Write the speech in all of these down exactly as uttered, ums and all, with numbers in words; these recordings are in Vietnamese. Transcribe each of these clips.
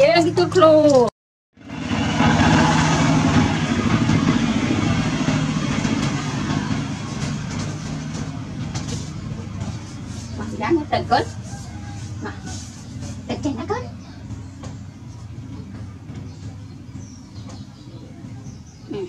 Jangan gitu loh. Masih lama tegur. Nah, tegur nak kan? Hmm.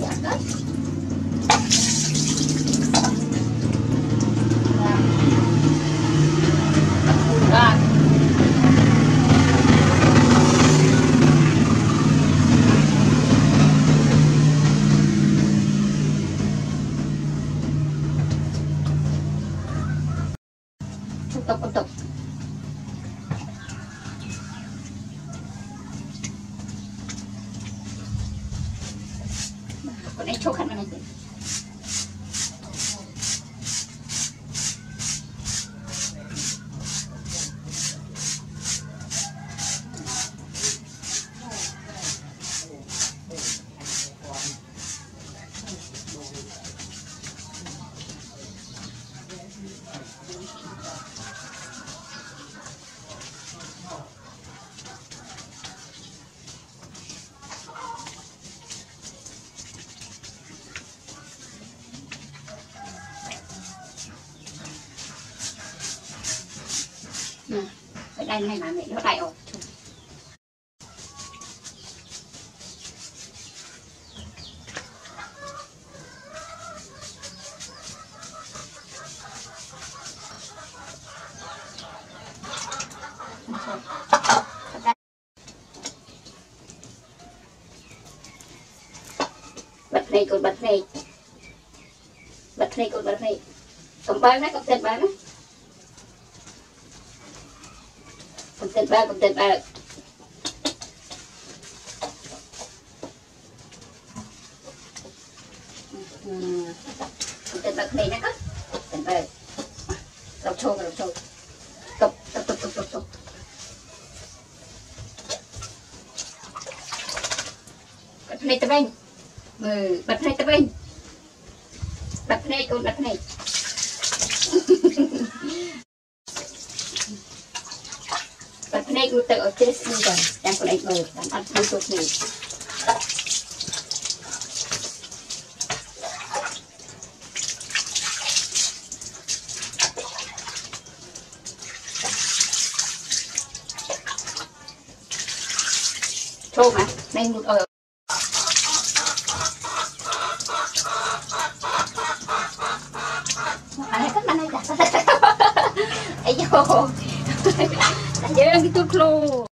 trẻ con untuk aku naik coklat mana tu? Đây này mà mẹ nó lại ổn. Bật này cột bật này. Bật này cột bật này. Cầm bao nó cầm tiền bao nó. Tết ba cũng tết ba tết ba này nó có tết ba lọc sôi lọc sôi tục tục tục tục tục bật này tết bên mười bật này tết bên bật này còn bật này Bật này cũng tự ở trên xung quanh, đang còn ảnh ngồi, đang ăn bữa sốt này. Thô mà, này ngụt ở. Ai cắt bánh này đã. Ây dô. Jangan gitu, Klo.